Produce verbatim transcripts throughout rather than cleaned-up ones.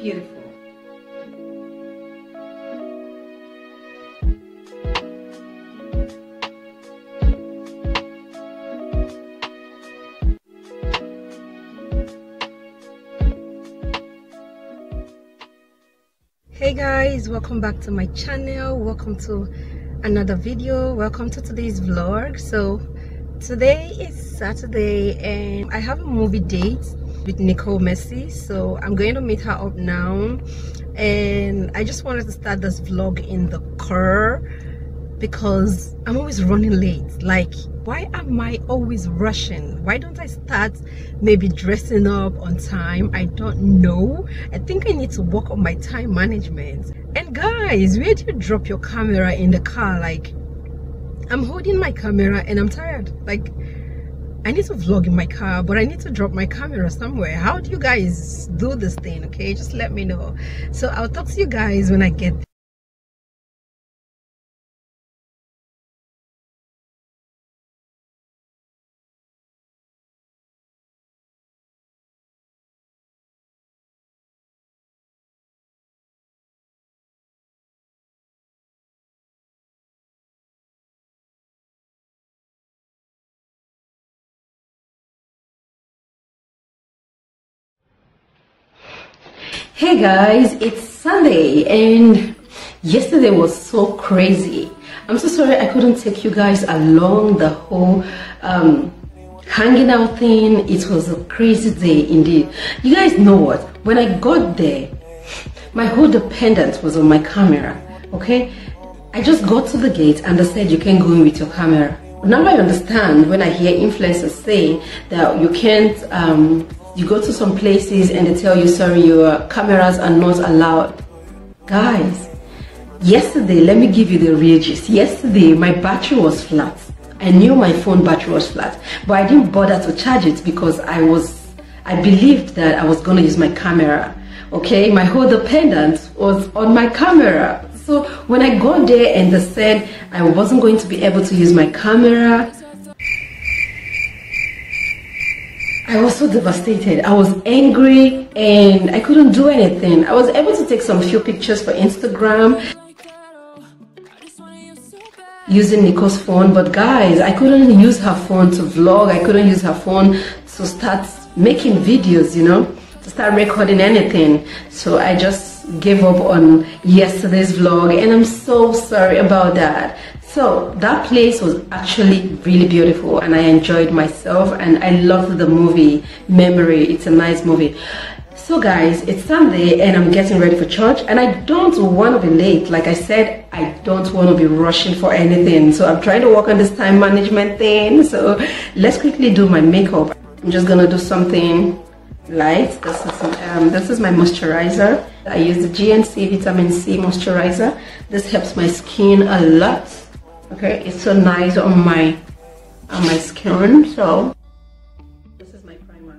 beautiful. Hey guys, welcome back to my channel. Welcome to another video. Welcome to today's vlog. So today is Saturday and I have a movie date with Nicole Messi, so I'm going to meet her up now. And I just wanted to start this vlog in the car because I'm always running late. Like, why am I always rushing? Why don't I start maybe dressing up on time? I don't know. I think I need to work on my time management. And guys, where do you drop your camera in the car? Like, I'm holding my camera and I'm tired. Like, I need to vlog in my car, but I need to drop my camera somewhere. How do you guys do this thing? Okay, just let me know. So I'll talk to you guys when I get there. Hey guys, it's Sunday and yesterday was so crazy. I'm so sorry I couldn't take you guys along the whole um, hanging out thing. It was a crazy day indeed. You guys know what? When I got there, my whole dependent was on my camera, okay? I just got to the gate and they said you can go in with your camera. Now I understand when I hear influencers saying that you can't um, you go to some places and they tell you, sorry, your cameras are not allowed. Guys, yesterday, let me give you the real gist. Yesterday, my battery was flat. I knew my phone battery was flat, but I didn't bother to charge it because I was, I believed that I was going to use my camera. Okay, my whole dependence was on my camera. So when I got there and they said I wasn't going to be able to use my camera, I was so devastated. I was angry and I couldn't do anything. I was able to take some few pictures for Instagram using Nicole's phone, but guys, I couldn't use her phone to vlog. I couldn't use her phone to start making videos, you know, to start recording anything. So I just gave up on yesterday's vlog and I'm so sorry about that. So that place was actually really beautiful and I enjoyed myself and I loved the movie Memory. It's a nice movie. So guys, it's Sunday and I'm getting ready for church and I don't want to be late. Like I said, I don't want to be rushing for anything. So I'm trying to work on this time management thing. So let's quickly do my makeup. I'm just gonna do something light. This is, um, this is my moisturizer. I use the G N C Vitamin C moisturizer. This helps my skin a lot. Okay, it's so nice on my on my skin. So this is my primer.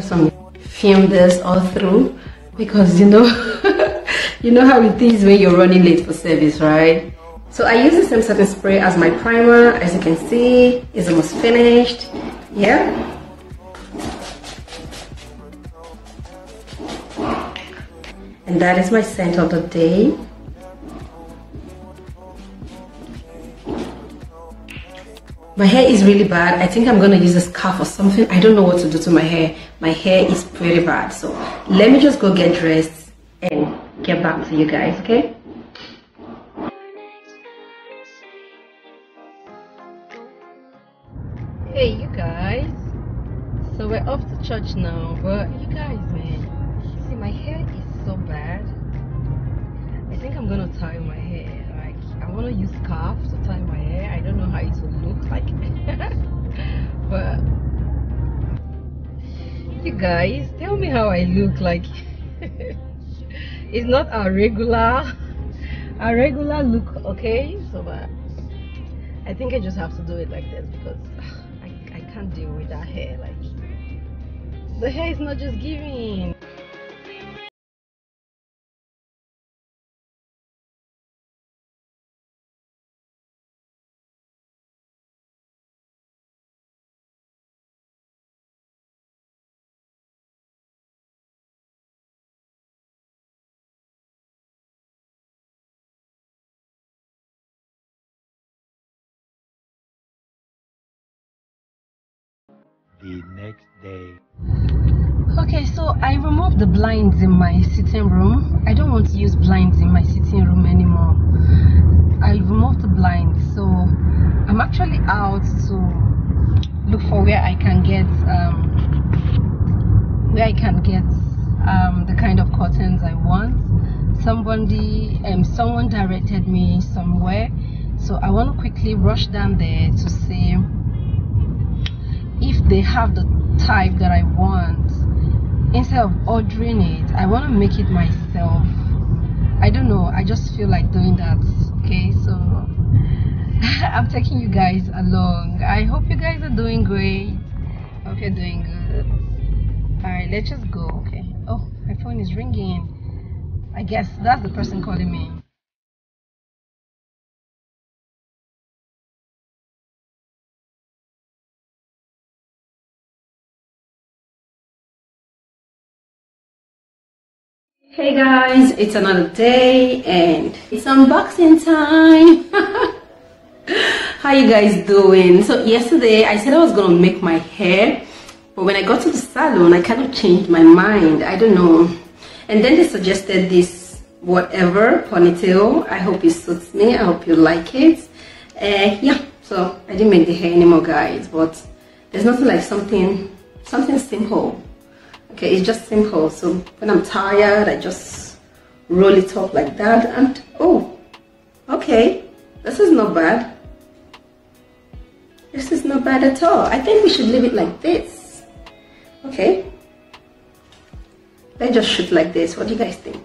Some film this all through, because you know you know how it is when you're running late for service, right? So I use the same setting spray as my primer. As you can see, it's almost finished. Yeah, and that is my scent of the day. My hair is really bad. I think I'm gonna use a scarf or something. I don't know what to do to my hair. My hair is pretty bad. So let me just go get dressed and get back to you guys, okay? Hey you guys. So we're off to church now, but you guys, man, see, my hair is so bad. I think I'm gonna tie my hair. I want to use scarf to tie my hair. I don't know how it will look like. But you guys, tell me how I look like. It's not our regular our regular look, okay? So but I think I just have to do it like this, because I, I can't deal with that hair. Like, the hair is not just giving. The next day. Okay, so I removed the blinds in my sitting room. I don't want to use blinds in my sitting room anymore. I removed the blinds, so I'm actually out to look for where I can get um, where I can get um, the kind of curtains I want. Somebody, um, someone directed me somewhere, so I want to quickly rush down there to see if they have the type that I want. Instead of ordering it, I want to make it myself. I don't know, I just feel like doing that. Okay, so I'm taking you guys along. I hope you guys are doing great. I hope you're doing good. All right, let's just go. Okay. Oh, my phone is ringing. I guess that's the person calling me. Hey guys, it's another day and it's unboxing time. How you guys doing? So yesterday I said I was gonna make my hair, but when I got to the salon I kind of changed my mind. I don't know. And then they suggested this whatever ponytail. I hope it suits me. I hope you like it. Uh, yeah, so I didn't make the hair anymore, guys, but there's nothing like something something simple. Okay, it's just simple. So when I'm tired, I just roll it up like that. And oh, okay, this is not bad. This is not bad at all. I think we should leave it like this. Okay, let's just shoot like this. What do you guys think?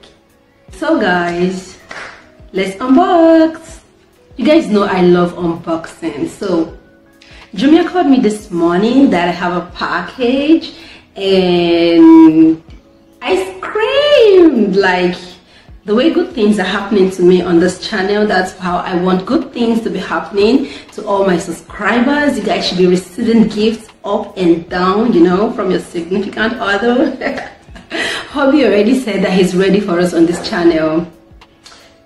So guys, let's unbox. You guys know I love unboxing. So Jumia called me this morning that I have a package, and I screamed. Like, the way good things are happening to me on this channel, that's how I want good things to be happening to all my subscribers. You guys should be receiving gifts up and down, you know, from your significant other. Hobby already said that he's ready for us on this channel,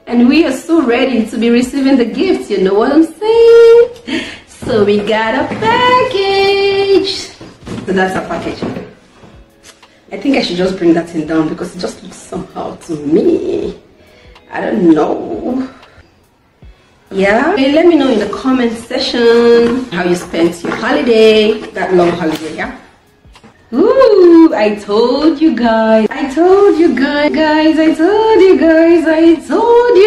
and we are so ready to be receiving the gifts, you know what I'm saying? So we got a package. So that's our package. I think I should just bring that thing down because it just looks somehow to me. I don't know. Yeah. Okay, let me know in the comment section how you spent your holiday, that long holiday, yeah? Ooh, I told you guys. I told you guys, guys. I told you guys. I told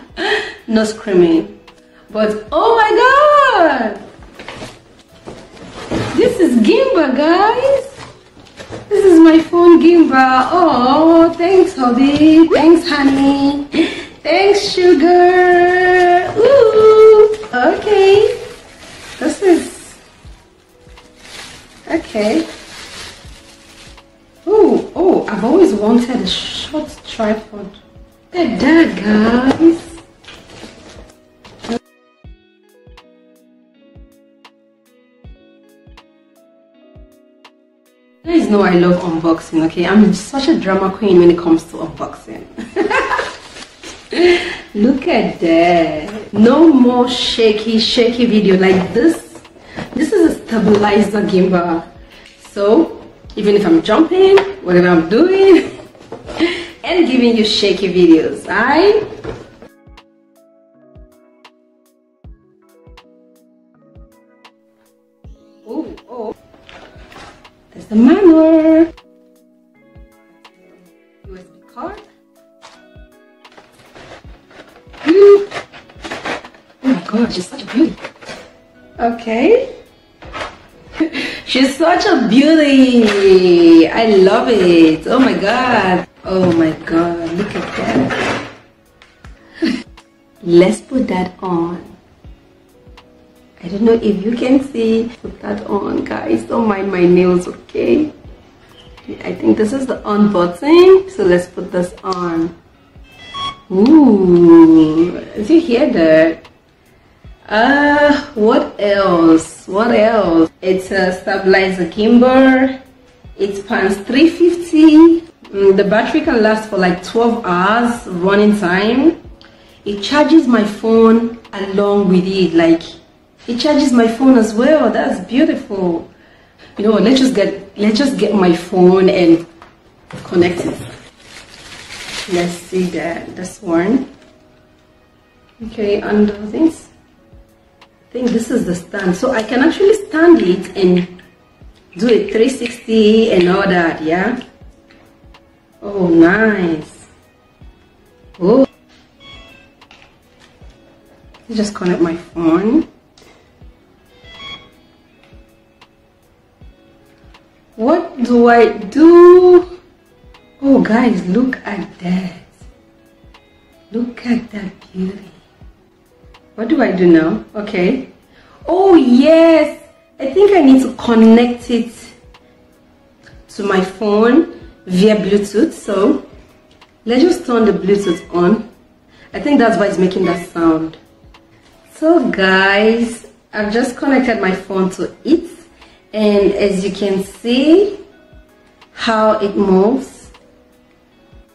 you guys. No screaming. But oh my god! This is Gimba, guys. This is my phone Gimba. Oh, thanks, Hobby. Thanks, honey. Thanks, sugar. Ooh. Okay. This is Okay. Oh, oh, I've always wanted a short tripod. Look at that, guys. You guys know I love unboxing, okay? I'm such a drama queen when it comes to unboxing. Look at that. No more shaky, shaky video like this. This is a stabilizer gimbal. So, even if I'm jumping, whatever I'm doing, and giving you shaky videos, alright? Oh, oh. There's the manual. U S B card. Ooh. Oh my god, she's such a beauty. Okay. She's such a beauty. I love it. Oh my god. Oh my god, look at that. Let's put that on. I don't know if you can see. Put that on, guys. Don't mind my nails, okay? I think this is the on button. So let's put this on. Ooh, did you hear that? Uh, what else? What else? It's a stabilizer gimbal. It spans three fifty. The battery can last for like twelve hours running time. It charges my phone along with it. Like, it charges my phone as well. That's beautiful. You know what? Let's just get let's just get my phone and connect it. Let's see that this one. Okay, under things. I think this is the stand. So I can actually stand it and do it three sixty and all that, yeah. Oh, nice. Oh, let's just connect my phone. What do I do? Oh, guys, look at that. Look at that beauty. What do I do now? Okay. Oh, yes. I think I need to connect it to my phone via Bluetooth. So let's just turn the Bluetooth on. I think that's why it's making that sound. So guys, I've just connected my phone to it, and as you can see how it moves.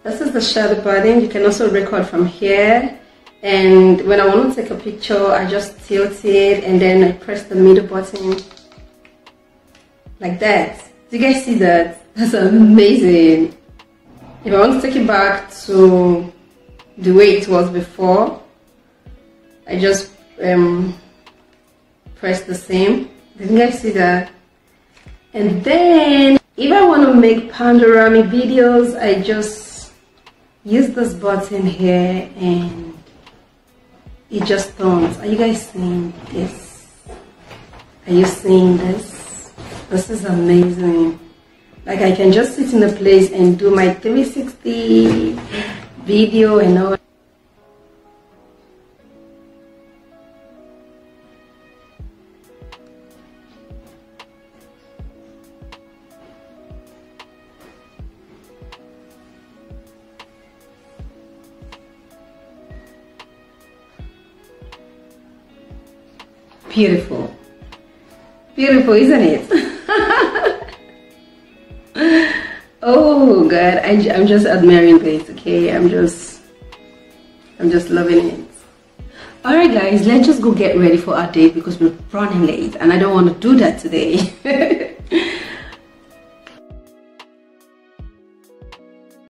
This is the shadow button. You can also record from here, and when I want to take a picture, I just tilt it and then I press the middle button like that. Do you guys see that? That's amazing. If I want to take it back to the way it was before, I just um, press the same. Did you guys see that? And then, if I want to make panoramic videos, I just use this button here and it just turns. Are you guys seeing this? Are you seeing this? This is amazing. Like, I can just sit in a place and do my three sixty video and all. Beautiful. Beautiful, isn't it? Oh god, I, I'm just admiring this, okay? I'm just I'm just loving it. Alright guys, let's just go get ready for our day because we're running late and I don't want to do that today.